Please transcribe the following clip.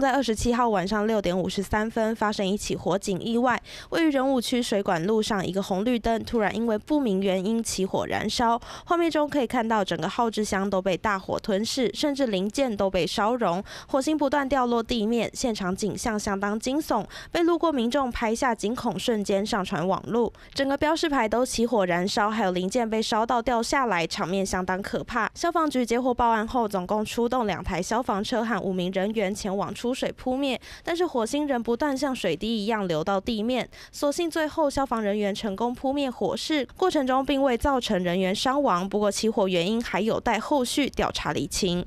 在27号晚上6点53分发生一起火警意外，位于仁武区水管路上一个红绿灯突然因为不明原因起火燃烧，画面中可以看到整个号志箱都被大火吞噬，甚至零件都被烧融，火星不断掉落地面，现场景象相当惊悚，被路过民众拍下惊恐瞬间上传网路，整个标示牌都起火燃烧，还有零件被烧到掉下来，场面相当可怕。消防局接获报案后，总共出动2台消防车和5名人员前往出水扑灭，但是火星仍不断像水滴一样流到地面，所幸最后消防人员成功扑灭火势，过程中并未造成人员伤亡。不过起火原因还有待后续调查厘清。